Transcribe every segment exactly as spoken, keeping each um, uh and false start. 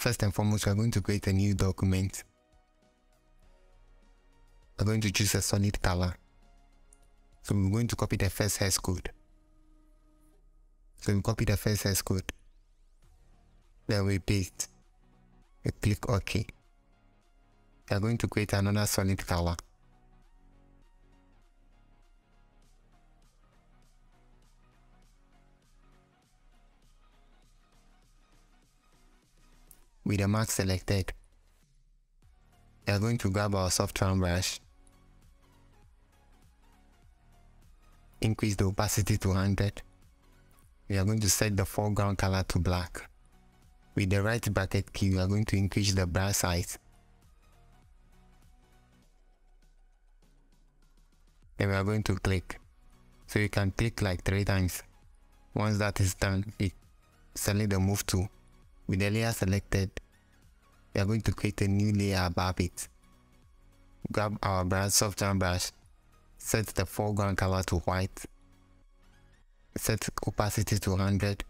First and foremost, we are going to create a new document. We are going to choose a solid color. So we're going to copy the first hash code. So we copy the first hash code. Then we paste. We click OK. We are going to create another solid color. With the mask selected, we are going to grab our soft round brush, increase the opacity to one hundred, we are going to set the foreground color to black. With the right bracket key, we are going to increase the brush size, then we are going to click, so you can click like three times. Once that is done, you select the move tool. With the layer selected, we are going to create a new layer above it. Grab our brush, soft round brush, set the foreground color to white, set opacity to one hundred.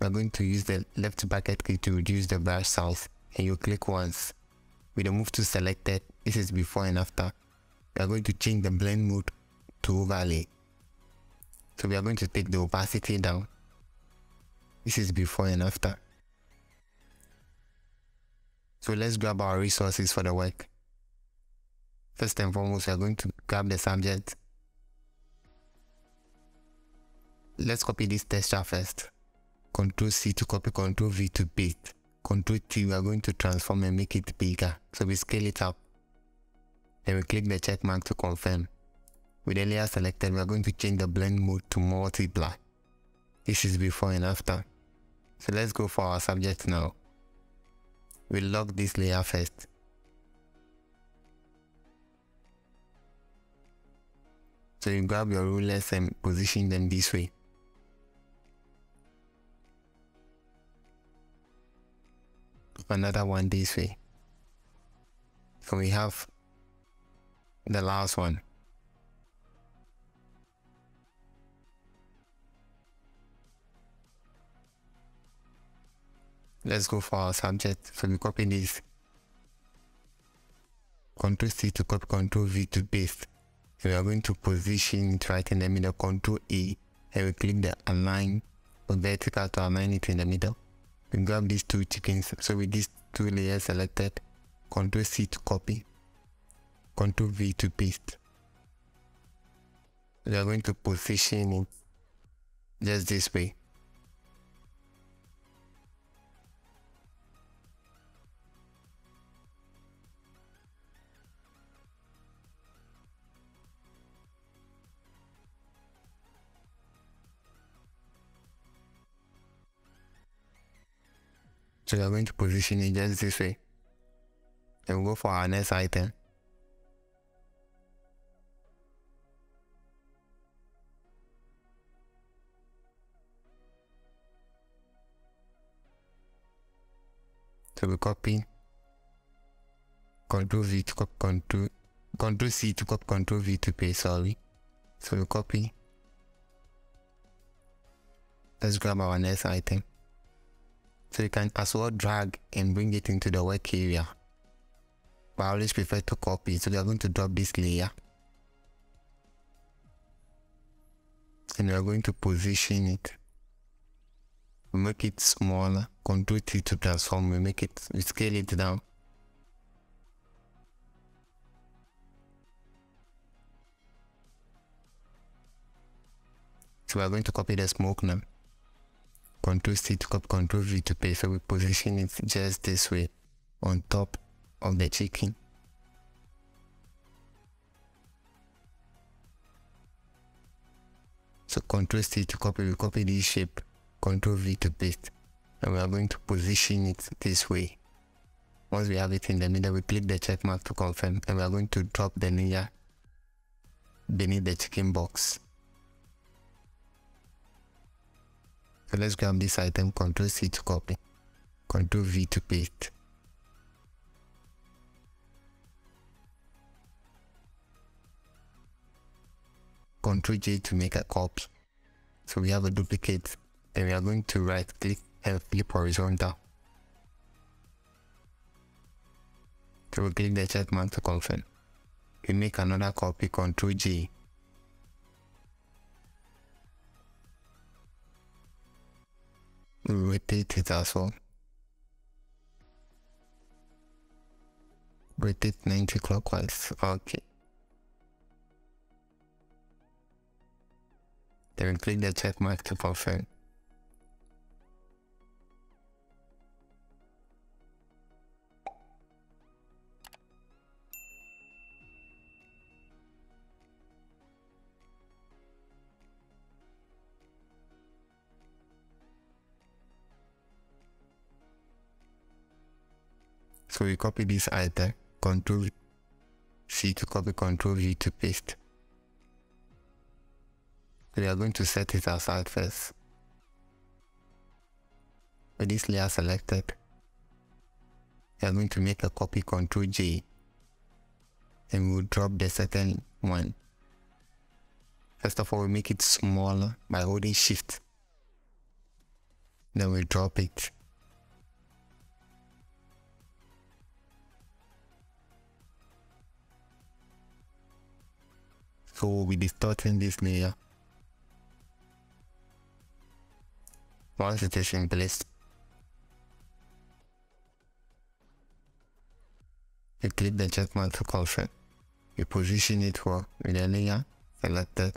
We are going to use the left bracket key to reduce the brush size, and you click once. With the move tool selected, this is before and after. We are going to change the blend mode to overlay. So we are going to take the opacity down. This is before and after. So let's grab our resources for the work. First and foremost, we are going to grab the subject. Let's copy this texture first. control C to copy, control V to paste. control T, we are going to transform and make it bigger. So we scale it up. Then we click the check mark to confirm. With the layer selected, we are going to change the blend mode to multiply. This is before and after. So let's go for our subject now. We'll lock this layer first. So you grab your rulers and position them this way. Another one this way. So we have the last one. Let's go for our subject. So we copy this. control C to copy, control V to paste. So we are going to position it right in the middle, control A, and we click the align or vertical to align it in the middle. We grab these two chickens. So with these two layers selected, control C to copy, control V to paste. We are going to position it just this way. So we are going to position it just this way. And we'll go for our next item. So we copy. control V to copy, control, control C to copy, control V to paste, sorry. So we copy. Let's grab our next item. So you can as well drag and bring it into the work area. But I always prefer to copy, so we are going to drop this layer. And we are going to position it. We make it smaller, control T to transform, we make it, we scale it down. So we are going to copy the smoke now. control C to copy, control V to paste. So we position it just this way on top of the chicken. So control C to copy, we copy this shape, control V to paste, and we are going to position it this way. Once we have it in the middle, we click the check mark to confirm, and we are going to drop the layer beneath the chicken box. So let's grab this item, control C to copy, control V to paste. control J to make a copy. So we have a duplicate, and we are going to right click and flip horizontal. Double click the check mark to confirm. We make another copy, control G. We rotate it as well. Rotate ninety clockwise. Okay. Then we click the check mark to confirm. So we copy this item, control C to copy, control V to paste. We are going to set it aside first. With this layer selected, we are going to make a copy, control J, and we will drop the second one. First of all, we make it smaller by holding shift. Then we drop it. So we'll be distorting this layer. Once it is in place, we click the check mark to confirm. We position it well with the layer selected.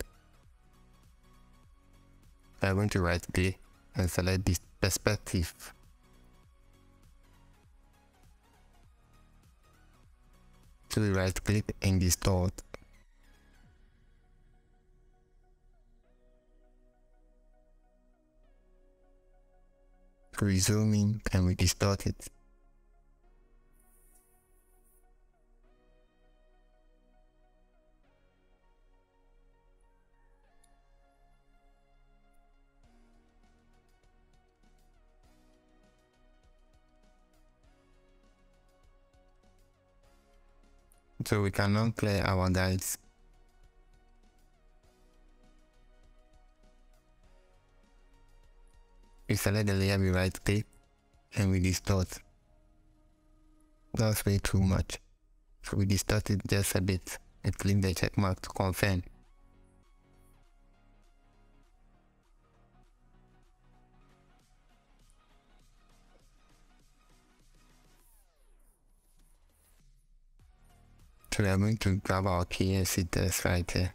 I'm going to right click and select this perspective. So we right click and distort. We zoom in and we distort it. So we can now clear our guides. We select the layer, we right click and we distort. That's way too much. So we distort it just a bit and click the check mark to confirm. So we are going to grab our K F C test right here.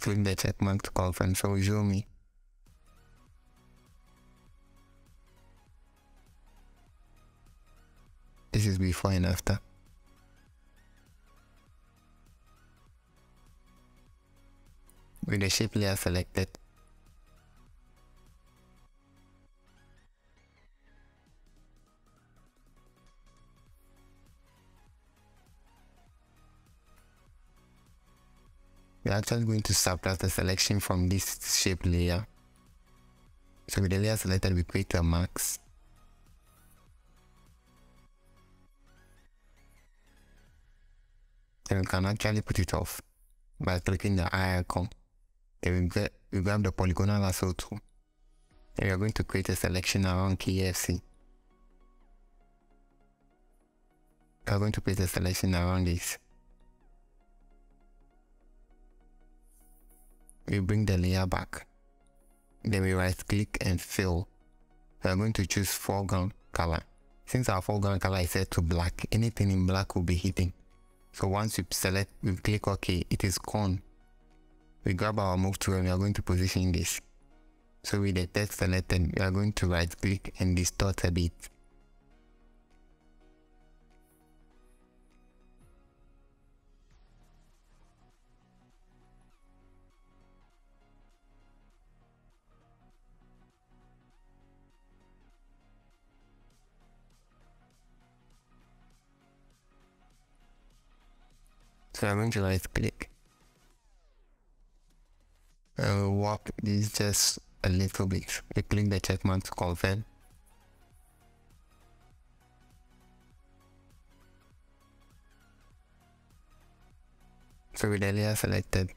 Click the check mark to confirm, so we zoom in. This is before and after. With the shape layer selected, we are actually going to subtract the selection from this shape layer. So with the layer selected, we create a max. Then we can actually put it off by clicking the eye icon. Then we, get, we grab the polygonal lasso tool. Then we are going to create a selection around K F C. We are going to create a selection around this. We bring the layer back, then we right click and fill. We are going to choose foreground color. Since our foreground color is set to black, anything in black will be hidden. So once we select, we click OK, it is gone. We grab our move tool and we are going to position this. So with the text selected, we are going to right click and distort a bit. So I'm going to right click and we'll warp this just a little bit. We click the check mark to confirm. food earlier, so I did.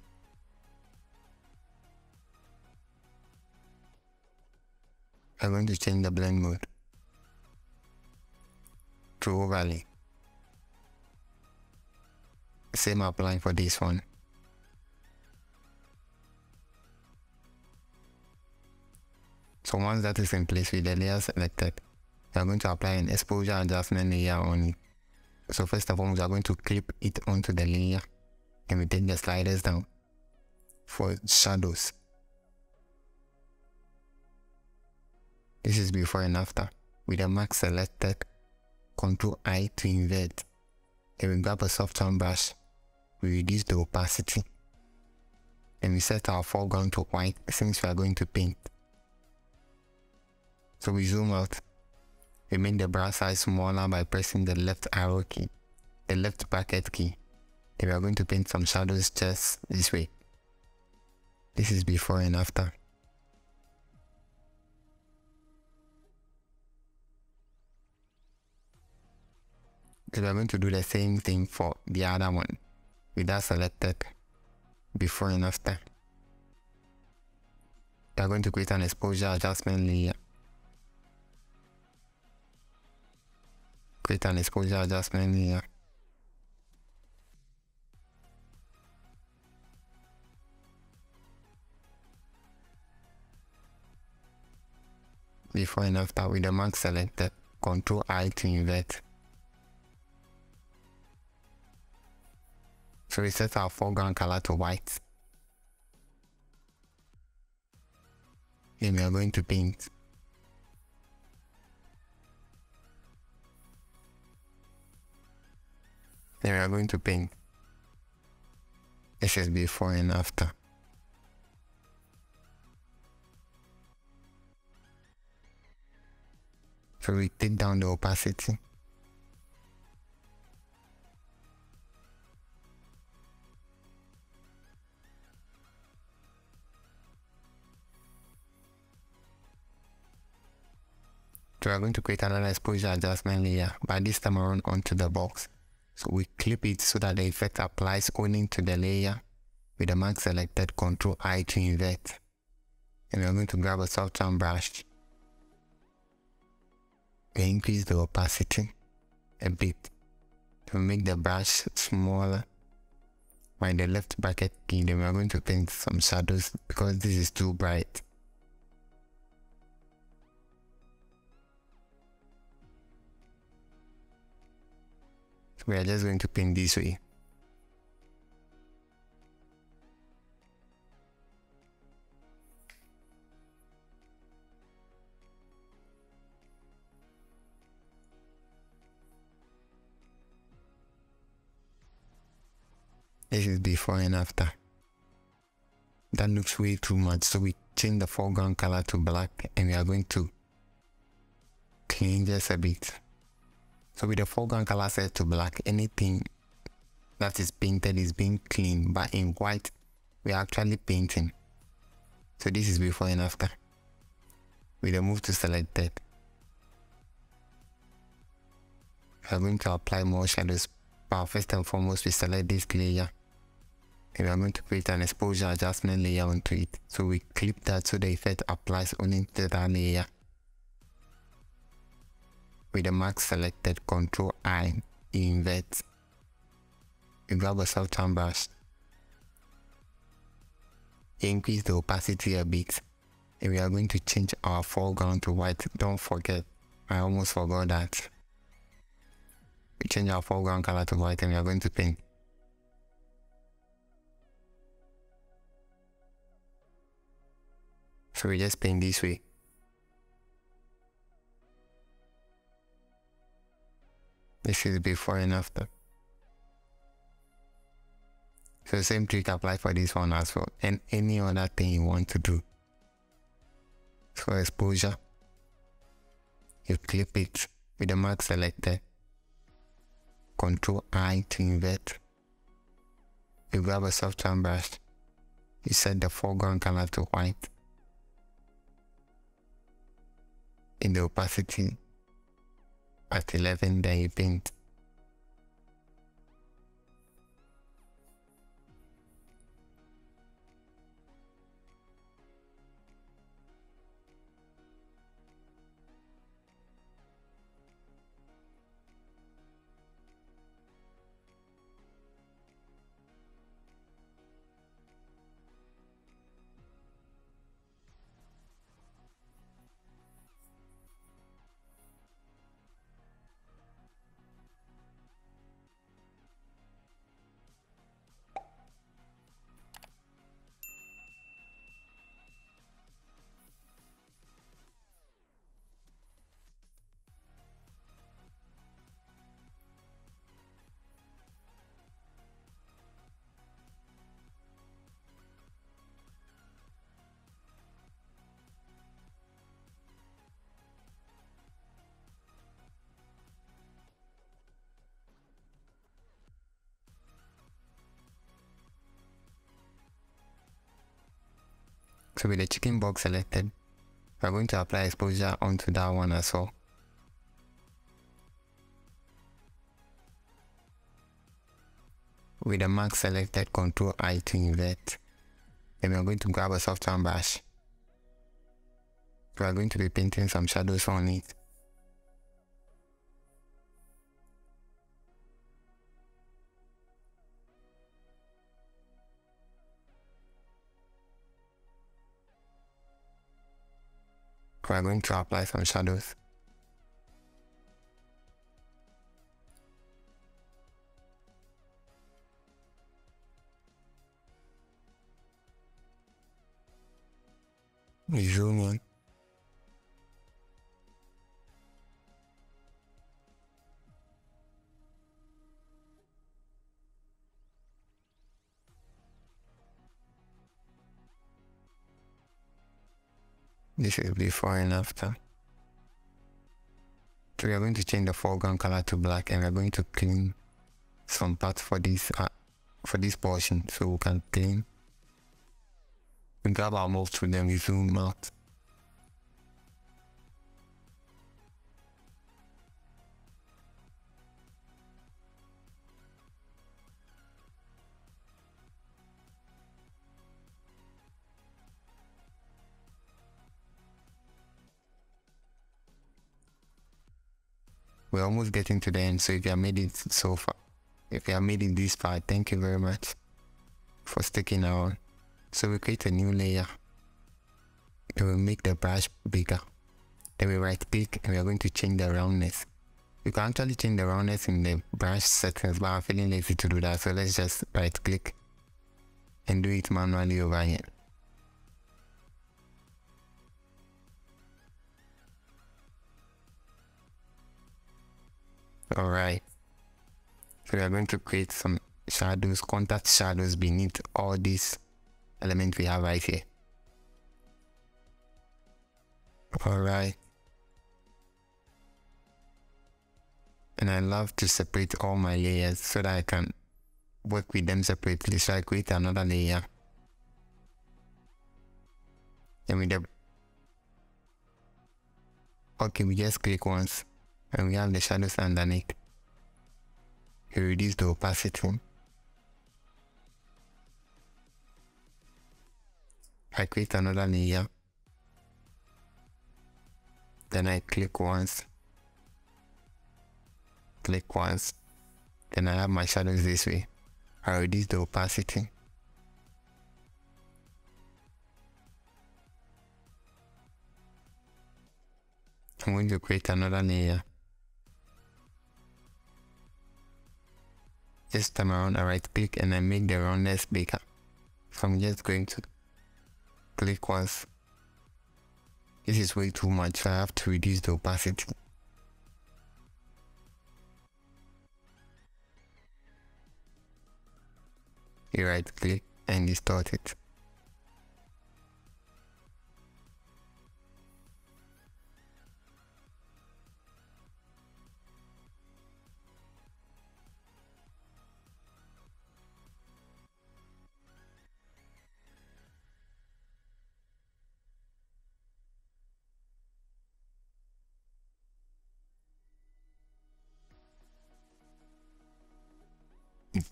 I'm going to change the blend mode to overlay. Same apply for this one. So once that is in place with the layer selected, we are going to apply an exposure adjustment layer on it. So first of all, we are going to clip it onto the layer and we take the sliders down for shadows. This is before and after. With the mark selected, Ctrl I to invert. Then we grab a soft tone brush, we reduce the opacity, and we set our foreground to white since we are going to paint. So we zoom out, we make the brush size smaller by pressing the left arrow key, the left bracket key. Then we are going to paint some shadows just this way. This is before and after. So we are going to do the same thing for the other one, with that selected, before and after. We are going to create an exposure adjustment layer. Create an exposure adjustment layer. Before and after, with the mark selected, Ctrl I to invert. So we set our foreground color to white. Then we are going to paint. Then we are going to paint. This is before and after. So we take down the opacity. So we are going to create another exposure adjustment layer, but this time around onto the box. So we clip it so that the effect applies only to the layer with the mark selected, Ctrl I to invert. And we are going to grab a soft tone brush. We increase the opacity a bit. To make the brush smaller by the left bracket key, then we are going to paint some shadows because this is too bright. We are just going to paint this way. This is before and after. That looks way too much, so we change the foreground color to black and we are going to clean this a bit. So with the foreground color set to black, anything that is painted is being cleaned, but in white, we are actually painting. So this is before and after. With the move to selected, we are going to apply more shadows, but first and foremost, we select this layer. And we are going to create an exposure adjustment layer onto it. So we clip that so the effect applies only to that layer. With the mark selected, Ctrl I, invert. We grab a soft tone brush. Increase the opacity a bit. And we are going to change our foreground to white. Don't forget, I almost forgot that. We change our foreground color to white and we are going to paint. So we just paint this way. This is before and after. So same trick apply for this one as well and any other thing you want to do. So exposure, you clip it with the mark selected, Ctrl I to invert. You grab a soft tone brush, you set the foreground color to white. In the opacity at eleven, then you paint. to be the chicken box selected, we are going to apply exposure onto that one as well. With the mark selected, Control I to invert. Then we are going to grab a soft one brush. We are going to be painting some shadows on it. We are going to apply some shadows. Zoom in. This is before and after. So we are going to change the foreground color to black, and we are going to clean some parts for this uh, for this portion, so we can clean. We grab our mouse to them, we zoom out. We're almost getting to the end, so if you have made it so far, if you have made it this far, thank you very much for sticking around. So we create a new layer, then we make the brush bigger, then we right click and we are going to change the roundness. You can actually change the roundness in the brush settings, but I'm feeling lazy to do that, so let's just right click and do it manually over here. Alright, so we are going to create some shadows, contact shadows beneath all these element we have right here. Alright. And I love to separate all my layers so that I can work with them separately. So I create another layer. And with the okay, we just click once and we have the shadows underneath. We reduce the opacity. I create another layer, then I click once, click once, then I have my shadows this way. I reduce the opacity. I'm going to create another layer. This time around I right click and I make the roundness bigger. So I'm just going to click once. This is way too much, so I have to reduce the opacity. You right click and distort it.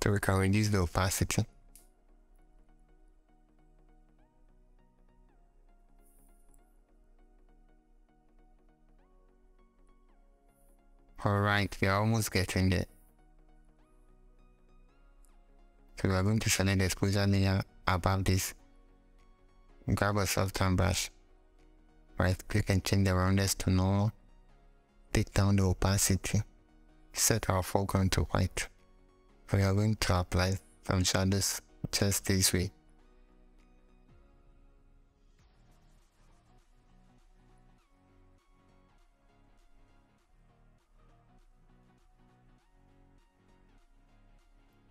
So we can reduce the opacity. Alright, we are almost getting there. So we are going to select the exposure layer above this. Grab a soft hand brush. Right click and change the roundness to normal. Take down the opacity. Set our foreground to white. We are going to apply some shadows just this way.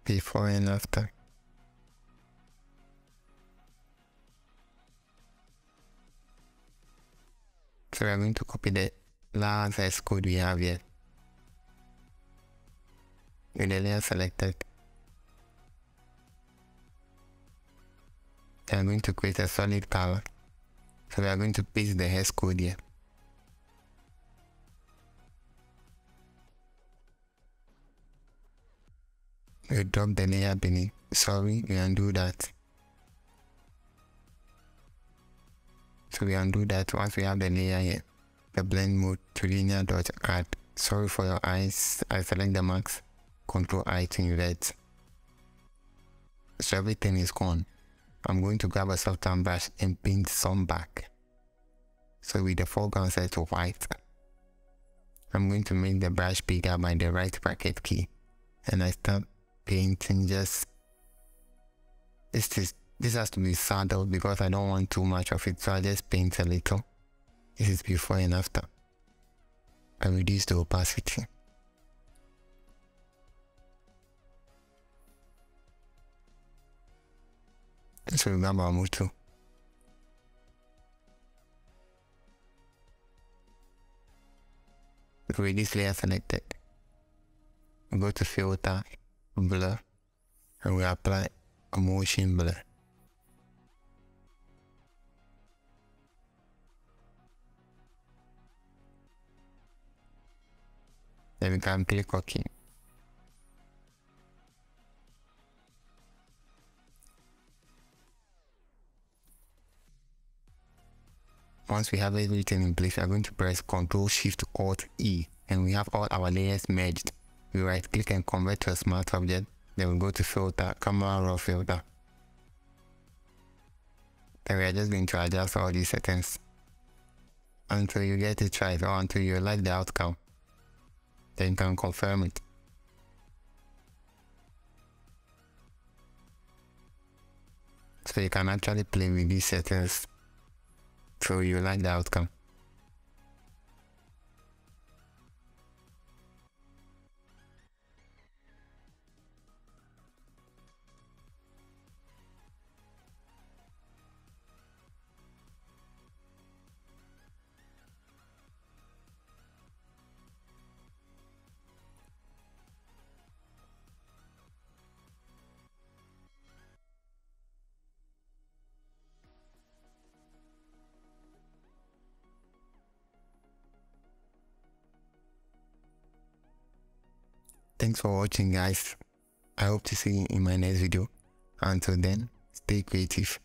Before and after. So we are going to copy the last S code we have here. With the layer selected, I'm going to create a solid color. So we are going to paste the hash code here. We drop the layer beneath. Sorry, we undo that. So we undo that once we have the layer here. The blend mode to linear dot add. Sorry for your eyes. I select the max. Control I to invert. So everything is gone. I'm going to grab a soft tan brush and paint some back. So with the foreground set to white, I'm going to make the brush bigger by the right bracket key. And I start painting just, this is, this has to be saddled because I don't want too much of it, so I just paint a little. This is before and after. I reduce the opacity. So we grab our move tool. With this layer selected, we go to filter, blur, and we apply a motion blur. Then we can click OK. Once we have everything in place, we are going to press control shift alt E and we have all our layers merged. We right click and convert to a smart object, then we go to filter, camera raw filter. Then we are just going to adjust all these settings until you get it right or until you like the outcome. Then you can confirm it. So you can actually play with these settings till you like the outcome. Thanks for watching, guys. I hope to see you in my next video. Until then, stay creative.